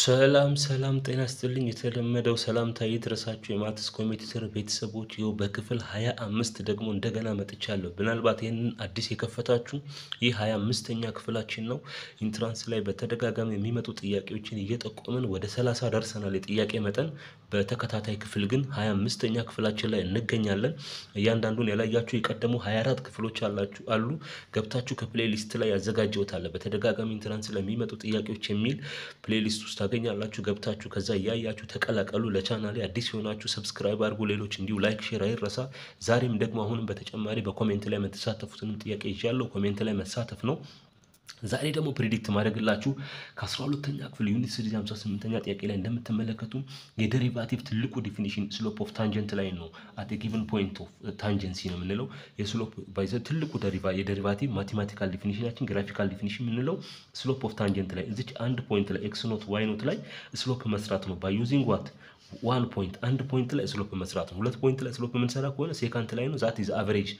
ሰላም ጤና ይስጥልኝ የተለመደው ሰላምታ ይድረሳችሁ የማትስ ኮሚቴ ስር ቤተሰቦች ይኸው በክፍል 25 ደግሞ እንደገና መጥቻለሁ ምናልባት ይሄንን አዲስ የከፈታችሁ ይህ 25ኛ ክፍላችን ነው ኢንትራንስ ላይ በተደጋጋሚ የሚመጡ ጥያቄዎችን እየጠቆመን ወደ 30 ደርሰናል የጥያቄ መጠን በተከታታይ ክፍል ግን 25ኛ ክፍላችን ላይ እንገኛለን እያንዳንዱን ያላያችሁ የቀደሙ 24 ክፍሎች አላችሁ አሉ ገብታችሁ ከፕሌሊስት ላይ ያዘጋጀውታል በተደጋጋሚ ኢንትራንስ ላይ የሚመጡ ጥያቄዎች የሚል ፕሌሊስት ውስጥ ታገኛላችሁ ገብታችሁ ከዛ ያያያችሁ ተቀላቀሉ ለቻናሌ አዲስ ሆናችሁ ሰብስክራይብ አድርጉ ሌሎች እንዲሁ ላይክ ሼር አይረሳ ዛሬም ደግሞ አሁንም በተጨማሪ በኮሜንት ላይ መተሳተፉትንም ጥያቄ ይዣለሁ ኮሜንት ላይ መሳተፍ ነው ዛሬ ደግሞ ፕሬዲክት ማድረግላችሁ ከ12ኛ ክፍል ዩኒት 58ኛ ጥያቄ ላይ እንደምትመለከቱ የዴሪቫቲቭ ትልቁ ዲፊኒሽን ስሎፕ ኦፍ ታንጀንት ላይ ነው at a given point of tangency ነው የምንለው የስሎፕ ባይዘ ትልቁ የዴሪቫቲቭ ማቴማቲካል ዲፊኒሽናችን ግራፊካል ዲፊኒሽን የምንለው ስሎፕ ኦፍ ታንጀንት ላይ እዚች አንድ ፖይንት ላይ x not y not ላይ ስሎፕ መስራት ነው by using what one point and point ላይ ስሎፕ መስራት ነው ሁለት ፖይንት ላይ ስሎፕ ምን ሰራ ከሆነ ሴካንት ላይ ነው that is average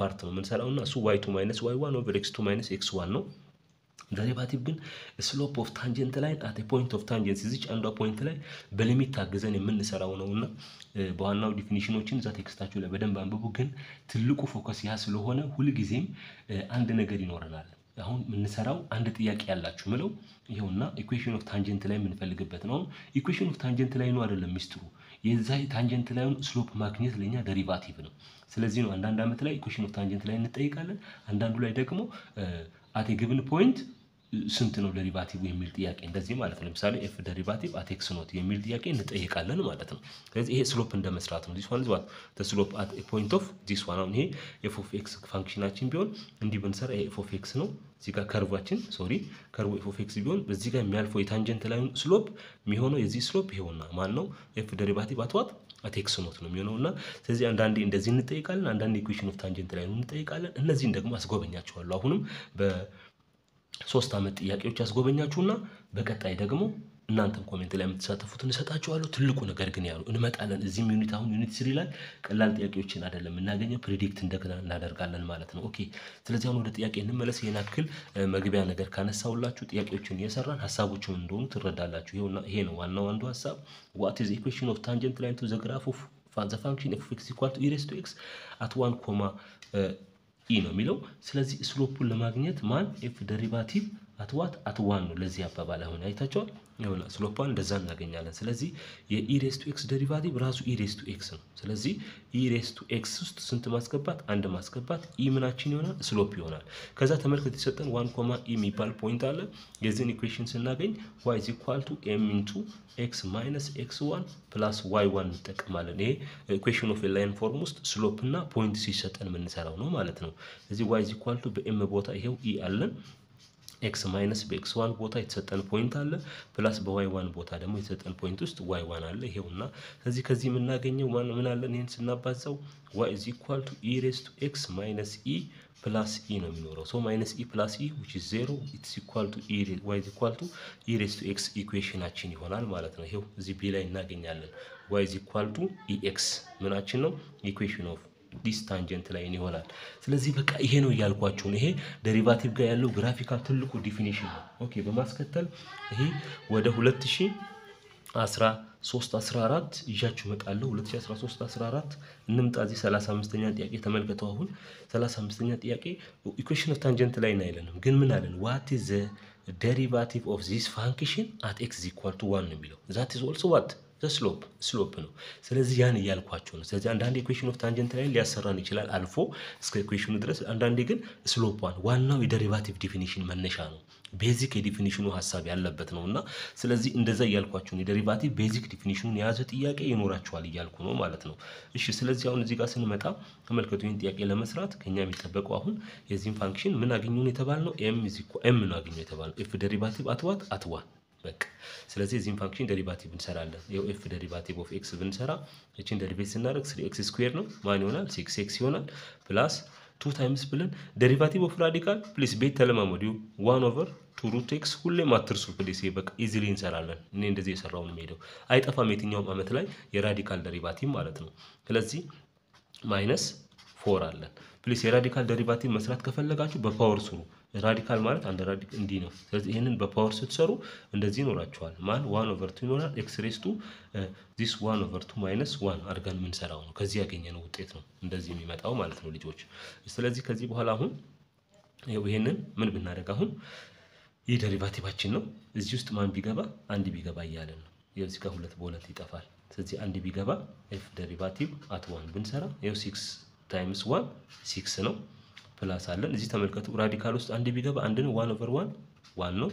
part ነው ምን ሰራውና እሱ y2 - y1 over x2 - x1 ነው derivative ግን slope of tangent line at a point of tangent is each under point ላይ በሊሚት ታገዘን የምንሰራው ነውና በኋላው ዲፊኒሽኖችን ዛ ቴክስታቸው ላይ በደንብ አንብቡ ግን ትልቁ ፎከስ ያ ስለሆነ ሁሉ ጊዜም አንድ ነገር ይኖርናል አሁን ምንሰራው አንድ ጥያቄ ያላችሁ ምለው ይሄውና equation of tangent ላይ ምንፈልግበት ነው equation of tangent ላይ ነው አይደለም ሚስጥሩ የዛ ታንጀንት ላይን ስሎፕ ማግኔት ለኛ ዴሪቫቲቭ ነው ስለዚህ ነው አንድ አመት ላይ equation of tangent ላይ እንጠይቃለን አንዳንዱ ላይ ደግሞ at a given point ስንት ነው ዴሪቫቲቭ የሚል ጥያቄ እንደዚህ ማለት ነው ለምሳሌ f ዴሪቫቲቭ at x not የሚል ጥያቄ እንጠይቃለን ማለት ነው ስለዚህ ይሄ ስሎፕ እንደመስራት ነው this one is what the slope at a point of this one ነው ይሄ f of x ፋንክሽናችን ቢሆን እንዲህ ብንሰራ ይሄ f of x ነው እዚህ ጋር ከርቫችን ሶሪ ከርቭ f of x ቢሆን በዚህ ጋር የሚያልፈው የታንጀንት ላይን ስሎፕ የሚሆነው የዚህ ስሎፕ ይሆንና ማን ነው f ዴሪቫቲቭ at what at x not ነው የሚሆነውና ስለዚህ አንዳንዴ እንደዚህ እንጠይቃለን አንዳንዴ equation of tangent ላይን እንጠይቃለን እነዚህን ደግሞ አስጎበኛችኋለሁ አሁንም በ ሶስት አመት ጥያቄዎች አስጎበኛችሁና በቀጣይ ደግሞ እናንተም ኮሜንት ላይ የምትሳተፉትን ሰጣችኋለሁ ትልቁ ነገር ግን ያው እንመጣለን እዚህም ዩኒት አሁን ዩኒት 3 ላይ ቀላል ጥያቄዎችን አይደለም እናገኘው ፕሬዲክት እንደገና እናደርጋለን ማለት ነው ኦኬ ስለዚህ አሁን ወደ ጥያቄ እንመለስ የናክል መግቢያ ነገር ካነሳውላችሁ ጥያቄዎችን እየሰራን ሐሳቦቹን እንደሆኑ ትረዳላችሁ ይሄውና ይሄ ነው ዋናው አንዱ ሐሳብ what is the equation of tangent line to the graph of the function f of x equal to e raised to x at 1, ኢ ነው የሚለው ስለዚህ ስሎፕን ለማግኘት ማን f ዴሪቫቲቭ at what at 1 ነው ለዚህ አባባል አሁን አይታችኋል ይሁን ስሎፕን እንደዛ እናገኛለን ስለዚህ የe raised to x ዴሪቫቲቭ ራሱ e raised to x ነው ስለዚህ e raised to x ውስጥ ስንት ማስገባት አንድ ማስገባት e ምናችን ይሆናል ስሎፕ ይሆናል ከዛ ተመልከቱ የተሰጠን 1, e የሚባል ፖይንት አለ የዚህን ኢኩዌሽን ስናገኝ y is equal to m into x minus x1 plus y1 ተቀማለን ይሄ ኢኩዌሽን ኦፍ ላይን ፎርም ውስጥ ስሎፕ እና ፖይንት ሲሰጠን ምንሰራው ነው ማለት ነው ስለዚህ y is equal to በm ቦታ ይሄው e አለን x minus bx1 ቦታ የተሰጠን ፖይንት አለ ፕላስ በy1 ቦታ ደግሞ የተሰጠን ፖይንት ውስጥ y1 አለ ይሄውና ስለዚህ ከዚህ ምናገኘው ማን ምን አለ ይሄን ስናባዛው y is equal to e raised to x minus e plus e ነው የሚኖረው so minus e plus e which is 0 it's equal to e y is equal to e raised to x ኢኩዌሽናችን ይሆናል ማለት ነው ይሄው እዚህ b ላይ እናገኛለን y is equal to ex ምናችን ነው ኢኩዌሽን ኦፍ this tangent line ይሆናል ስለዚህ በቃ ይሄ ነው ያልኳችሁ ይሄ ዴሪቫቲቭ ጋር ያለው ግራፊካል ትልቁ ዲፊኒሽን ነው ኦኬ በማስከተል ይሄ ወደ 2013-14 ይያችሁ መጣለው 2013-14 እንምጣ እዚህ 35ኛ ጥያቄ ተመልከቱ አሁን 35ኛ ጥያቄ equation of tangent line አይለንም ግን ምን አለን what is the derivative of this function at x equal to 1 የሚለው that is also what the slope ነው ስለዚህ ያን ያልኳችሁ ነው ስለዚህ አንድ equation of tangent line ሊያሰራን ይችላል አልፎ እስከ equation ድረስ አንድ ግን slope 1 ዋናው የዴሪቫቲቭ ዲፊኒሽን መነሻ ነው ቤዚክ የዲፊኒሽኑ ሐሳብ ያለበት ነውና ስለዚህ እንደዛ ያልኳችሁ ነው የዴሪቫቲቭ ቤዚክ ዲፊኒሽኑን ያዘ ጥያቄ ይኖራችኋል ይያልኩ ነው ማለት ነው እሺ ስለዚህ አሁን እዚህ ጋር ስንመጣ ተመልከቱ ይሄን ጥያቄ ለመስራት ከኛ የሚጠበቀው አሁን የዚህን ፋንክሽን ምን አገኙን የተባለው m ነው አገኙ የተባለው f ዴሪቫቲቭ at what በቃ ስለዚህ እዚህን ፋንክሽን ዴሪቫቲቭ እንሰራለን ይሄው f ዴሪቫቲቭ ኦፍ x ብንሰራ እቺን ዴሪቬት ስናደርግ 3x2 ነው ማን ይሆናል 6x ይሆናል ፕላስ 2 times ብለን ዴሪቫቲቭ ኦፍ ራዲካል ፕሊስ ቤት ተለማመዱ 1 over 2 root x ሁሌም አትርሱ ፕሊስ በቃ ኢዚሊ እንሰራለን እኔ እንደዚህ እየሰራው ነው የሚሄደው አይጠፋም የትኛውም አመት ላይ የራዲካል ዴሪቫቲቭ ማለት ነው ስለዚህ 4 allen. Please radical derivative መስራት ከፈለጋችሁ በፓወር ስሩ radical ማለት አንድ ራዲክ እንዲ ነው ስለዚህ ይሄንን በፓወር ስትሰሩ እንደዚህ ይኖራችኋል ማን 1/2 ይኖራል x raised to this 1/2 minus 1 አድርገን ምን ሰራው ነው ከዚህ ያገኘነው ውጤት ነው እንደዚህ የሚመጣው ማለት ነው ልጆች ስለዚህ ከዚህ በኋላ አሁን ይሄንን ምን ብናደርግ አሁን ይሄ ዴሪቫቲቫችን ነው እዚህ ውስጥ ማን ቢገባ አንድ ቢገባ ይያለን ነው የዚህ ጋር ሁለት በሁለት ይጣፋል ስለዚህ አንድ ቢገባ f derivative at 1 ብንሰራ ያው 6 times 1 6 ነው ፕላስ አለን እዚህ ተመልከቱ ራዲካል ውስጥ አንድ ቢገባ አንድ ነው 1/1 1 ነው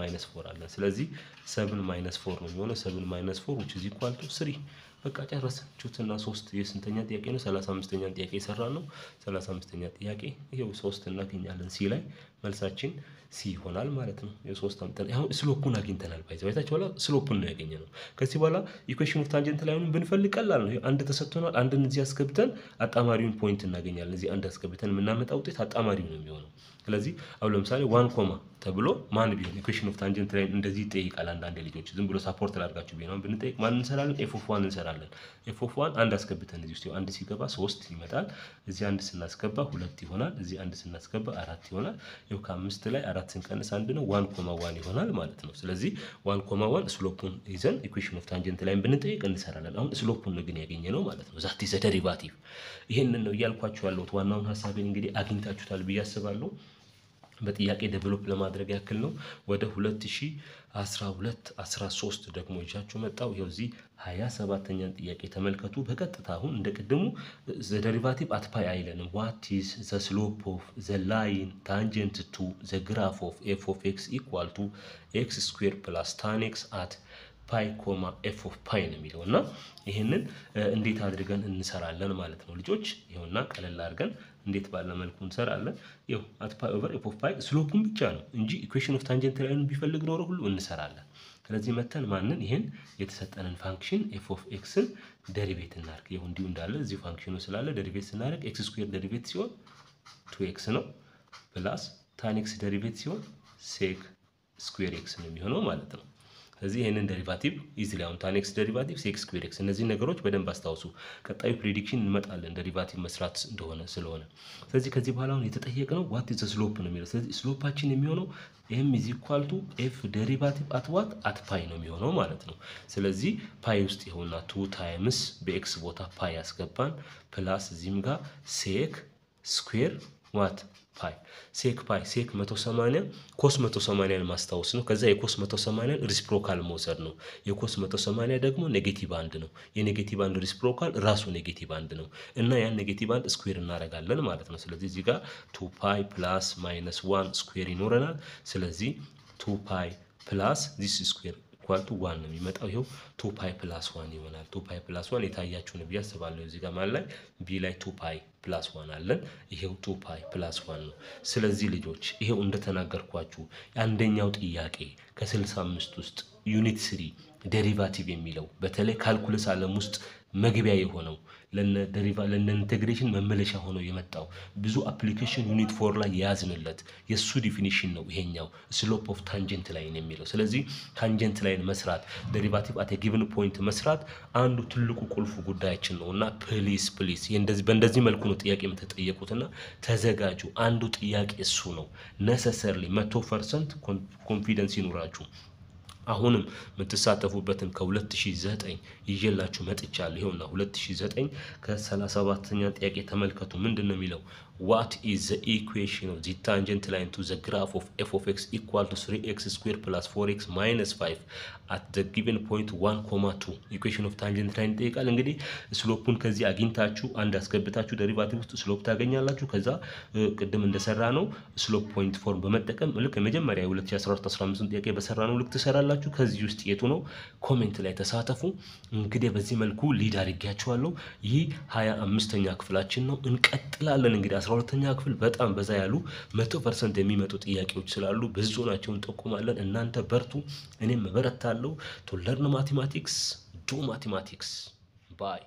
-4 አለን ስለዚህ 7-4 ነው የሚሆነው 7-4 which is equal to 3 በቃ ጨረስን ቹትና 3 የስንተኛ ጥያቄ ነው 35ኛ ጥያቄ ይሰራል ነው 35ኛ ጥያቄ ይሄው 3 እናገኛለን ሲ ላይ መልሳችን ሲ ይሆናል ማለት ነው የ3 አምጥተን አሁን ስሎፑን አግኝተናል ባይዘው አይታችሁ በኋላ ስሎፑን ነው ያገኘነው ከዚህ በኋላ ኢኩዌሽን ኦፍ ታንጀንት ላይ ሆነን ብንፈልቀላል ነው አንድ ተሰጥቶናል አንድን እዚህ አስገብተን አጣማሪውን ፖይንት እናገኛለን እዚህ አንድ አስገብተን ምናመጣው ጥይት አጣማሪው ነው የሚሆነው ስለዚህ አሁን ለምሳሌ 1 ኮማ ተብሎ ማን ቢሆን ኢኩዌሽን ኦፍ ታንጀንት ላይ እንደዚህ ጠይቃል አንድ አንድ ልጆች ዝም ብሎ ሳፖርት ላድርጋችሁ ቢሆን ብንጠይቅ ማን እንሰራለን ኤፍ ኦፍ 1 እንሰራለን ኤፍ ኦፍ 1 አንድ አስገብተን እዚህ ውስጥ አንድ ሲገባ 3 ይመጣል እዚህ አንድ ስናስገባ 2 ይሆናል እዚህ አንድ ስናስገባ 4 ይሆናል ይሄው ከአምስት ላይ 4 ስንቀንስ አንድ ነው 1.1 ይሆናል ማለት ነው ስለዚህ 1.1 ስሎፑን ይዘን ኢኩዌሽን ኦፍ ታንጀንት ላይን ብንጠይቅ እንሰራለን አሁን ስሎፑን ነው ግን ያገኘነው ማለት ነው ዛት ኢዝ አ ዴሪቫቲቭ ይሄንን ነው ያልኳችሁ ያለው ዋናውን ሐሳቤን እንግዲህ አግኝታችሁታል ብዬ አስባለሁ በጥያቄ ዴቨሎፕ ለማድረግ ያክል ነው ወደ 2012 13 ደግሞ ይቻችሁ መጣው ይሄው እዚ 27ኛ ጥያቄ ተመልከቱ በቀጥታ አሁን እንደቀደሙ the derivative at pi አይለንም what is the slope of the line tangent to the graph of f of x equal to x² plus tan x at pi, f of pi የሚለውና ይሄንን እንዴት አድርገን እንሰራለን ማለት ነው ልጆች ይሄውና ቀለል አድርገን እንዴት ባለ መልኩ እንሰራለን ይው at pi over f of pi ስሎፑን ብቻ ነው እንጂ ኢኩዌሽን ኦፍ ታንጀንት ላይን ቢፈልግ ኖሮ ሁሉ እንሰራለን ስለዚህ መተን ማንን ይሄን የተሰጠነን ፋንክሽን f of x ን ዴሪቬት እናርክ ይሁን ዲው እንዳለ እዚህ ፋንክሽኑ ስላለ ዴሪቬት ስናደርግ x² ዴሪቬት ሲሆን 2x ነው ፕላስ tan x ዴሪቬት ሲሆን sec²x ነው የሚሆነው ማለት ነው ስለዚህ ይሄንን ዴሪቫቲቭ ኢዚሊ አሁን tan x ዴሪቫቲቭ sec²x እነዚህ ነገሮች በደንብ አስተዋሱ ቀጣዩ ፕሬዲክሽን እንመጣለን ዴሪቫቲቭ መስራት እንደሆነ ስለሆነ ስለዚህ ከዚህ በኋላ አሁን የተጠየቀው what is the slope ነው የሚለው ስለዚህ ስሎፓችን የሚሆነው m is equal to f derivative at what at pi ነው የሚሆነው ማለት ነው ስለዚህ pi ውስጥ ይሆንና 2 times በx ቦታ pi ያስገባን ፕላስ እዚህም ጋር sec² what pi sec 180 cos 180 ማስተዋወስ ነው ከዛ የcos 180 ሪሲፕሮካል ሞሰር ነው የcos 180 ደግሞ ኔጌቲቭ አንድ ነው የኔጌቲቭ አንድ ሪሲፕሮካል ራሱ ኔጌቲቭ አንድ ነው እና ያ ኔጌቲቭ አንድ ስኩዌር እናደርጋለን ማለት ነው ስለዚህ እዚህ ጋር 2 pi plus minus 1 ስኩዌር ይኖርናል ስለዚህ 2 pi plus this square equal to 1 ነው የሚመጣው ይሄው 2 pi plus 1 ይሆናል 2 pi plus 1 የታያችሁን ብያስባለሁ እዚህ ጋር ማለት ላይ b ላይ 2 pi plus 1 አለን ይሄው 2 pi plus 1 ነው ስለዚህ ልጆች ይሄው እንደተናገርኳችሁ አንደኛው ጥያቄ ከ65 ውስጥ ዩኒት 3 ዴሪቫቲቭ የሚለው በተለይ ካልኩለስ ዓለም ውስጥ መግቢያ የሆነው ለነ ኢንተግሬሽን መመለሻ ሆኖ የመጣው ብዙ አፕሊኬሽን ዩኒት 4 ላይ ያዝንለት የሱ ዲፊኒሽን ነው ይሄኛው ስሎፕ ኦፍ ታንጀንት ላይን የሚለው ስለዚህ ታንጀንት ላይን መስራት ዴሪቫቲቭ አት ጊቭን ፖይንት መስራት አንዱ ትልቁ ቁልፉ ጉዳያችን ነውና ፕሊስ በእንደዚህ መልኩ ነው ጥያቄ የምትጠየቁትና ተዘጋጁ አንዱ ጥያቄ እሱ ነው necessarily 100% ኮንፊደንስ ይኑራችሁ አሁንም መተሳተፉበትን ከ2009 ይዤላችሁ መጥቻለሁ ይሁንና 2009 ከ37ኛ ጥያቄ ተመልከቱ ምንድነው የሚለው what is the equation of the tangent line to the graph of f of x equal to 3x² plus 4x minus 5 at the given point 1,2 equation of tangent line ጠይቃል እንግዲህ ስሎፑን ከዚህ አግኝታችሁ አንድ አስገብታችሁ ዴሪቫቲቭ ውስጥ ስሎፕ ታገኛላችሁ ከዛ ቀደም እንደሰራ ነው ስሎፕ ፖይንት ፎርም በመጠቀም ልክ መጀመሪያ 2014 15 ጥያቄ በሰራ ነው ልክ ተሰራላችሁ ከዚህ ውስጥ የቱ ነው ኮሜንት ላይ ተሳተፉ እንግዲህ በዚህ መልኩ ሊድ አድርጋችኋለሁ ይሄ 25ኛ ክፍላችን ነው እንቀጥላለን እንግዲህ 12ኛ ክፍል በጣም በዛ ያሉ 100% የሚመጡ ጥያቄዎች ስላሉ ብዙናቸውን ተቆማለን እናንተ በርቱ እኔም በረታለሁ to learn mathematics do mathematics bye